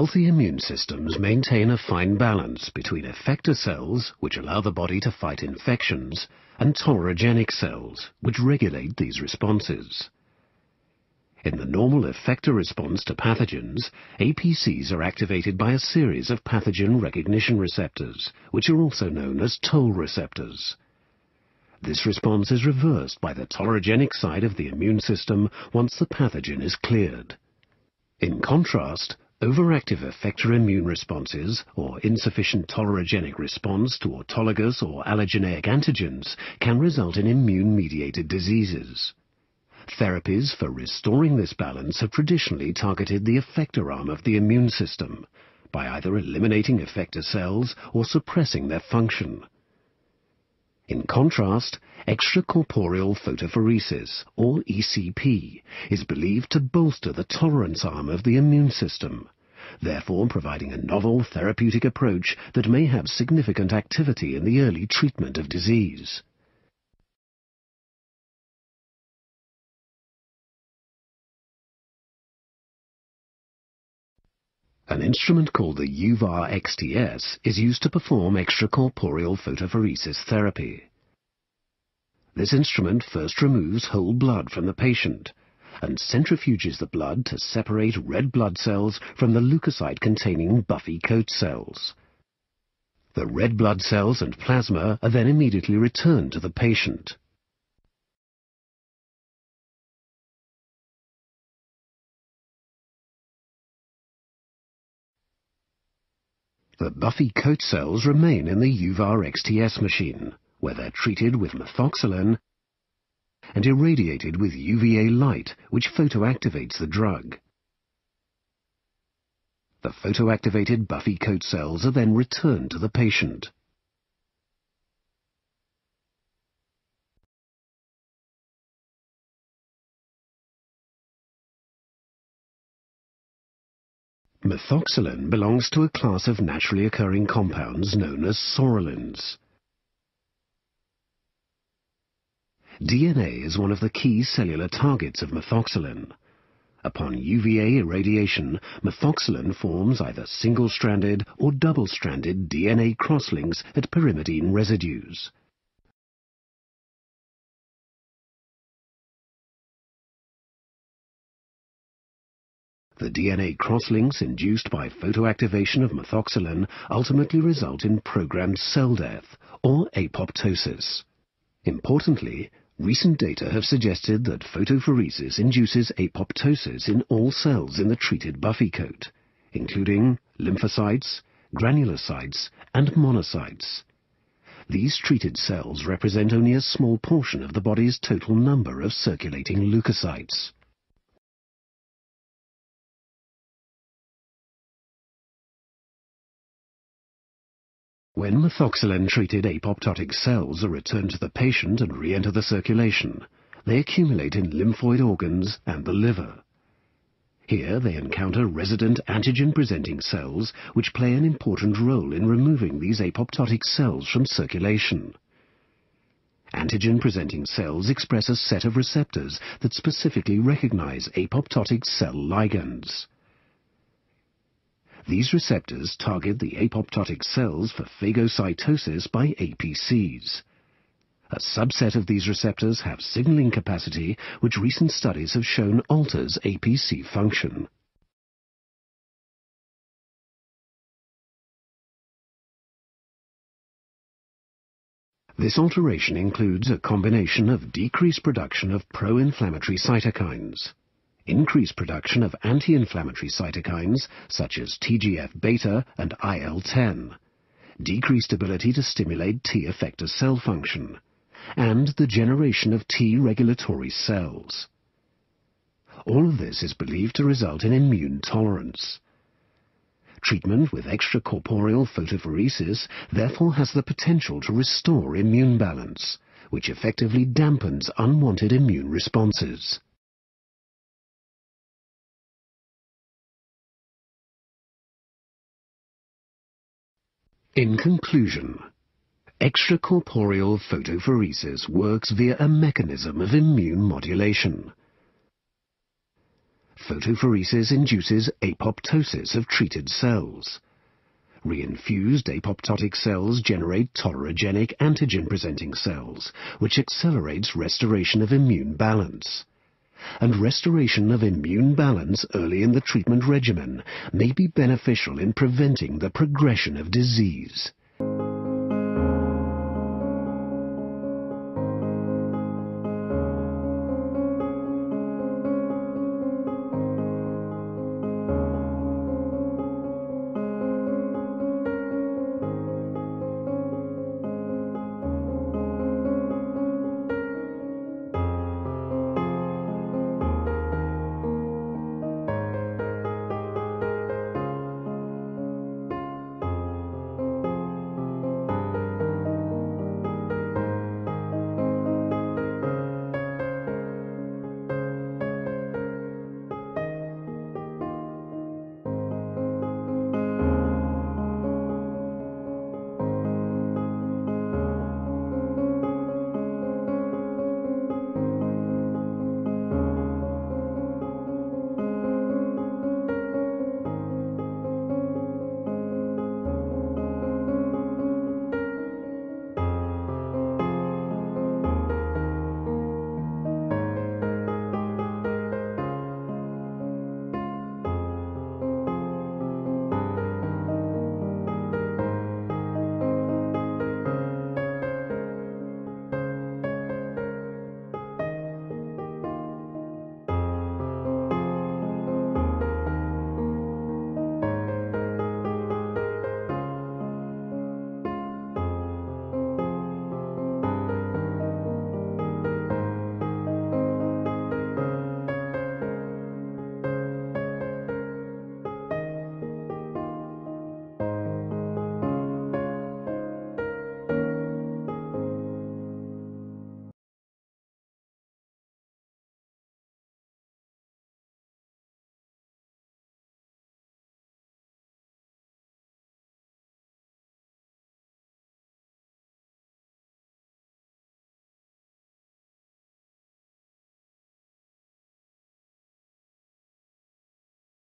Healthy immune systems maintain a fine balance between effector cells, which allow the body to fight infections, and tolerogenic cells, which regulate these responses. In the normal effector response to pathogens, APCs are activated by a series of pathogen recognition receptors, which are also known as toll receptors. This response is reversed by the tolerogenic side of the immune system once the pathogen is cleared. In contrast, overactive effector immune responses, or insufficient tolerogenic response to autologous or allogeneic antigens, can result in immune-mediated diseases. Therapies for restoring this balance have traditionally targeted the effector arm of the immune system by either eliminating effector cells or suppressing their function. In contrast, extracorporeal photopheresis, or ECP, is believed to bolster the tolerance arm of the immune system, therefore providing a novel therapeutic approach that may have significant activity in the early treatment of disease. An instrument called the UVAR-XTS is used to perform extracorporeal photopheresis therapy. This instrument first removes whole blood from the patient and centrifuges the blood to separate red blood cells from the leukocyte-containing buffy coat cells. The red blood cells and plasma are then immediately returned to the patient. The buffy coat cells remain in the UVAR-XTS machine, where they're treated with methoxsalen and irradiated with UVA light, which photoactivates the drug. The photoactivated buffy coat cells are then returned to the patient. Methoxsalen belongs to a class of naturally occurring compounds known as psoralens. DNA is one of the key cellular targets of methoxsalen. Upon UVA irradiation, methoxsalen forms either single-stranded or double-stranded DNA crosslinks at pyrimidine residues. The DNA crosslinks induced by photoactivation of methoxsalen ultimately result in programmed cell death, or apoptosis. Importantly, recent data have suggested that photopheresis induces apoptosis in all cells in the treated buffy coat, including lymphocytes, granulocytes, and monocytes. These treated cells represent only a small portion of the body's total number of circulating leukocytes. When methoxsalen-treated apoptotic cells are returned to the patient and re-enter the circulation, they accumulate in lymphoid organs and the liver. Here they encounter resident antigen-presenting cells, which play an important role in removing these apoptotic cells from circulation. Antigen-presenting cells express a set of receptors that specifically recognize apoptotic cell ligands. These receptors target the apoptotic cells for phagocytosis by APCs. A subset of these receptors have signaling capacity, which recent studies have shown alters APC function. This alteration includes a combination of decreased production of pro-inflammatory cytokines, increased production of anti-inflammatory cytokines such as TGF-beta and IL-10, decreased ability to stimulate T effector cell function, and the generation of T regulatory cells. All of this is believed to result in immune tolerance. Treatment with extracorporeal photopheresis therefore has the potential to restore immune balance, which effectively dampens unwanted immune responses. In conclusion, extracorporeal photopheresis works via a mechanism of immune modulation. photopheresis induces apoptosis of treated cells. Reinfused apoptotic cells generate tolerogenic antigen-presenting cells, which accelerates restoration of immune balance. And restoration of immune balance early in the treatment regimen may be beneficial in preventing the progression of disease.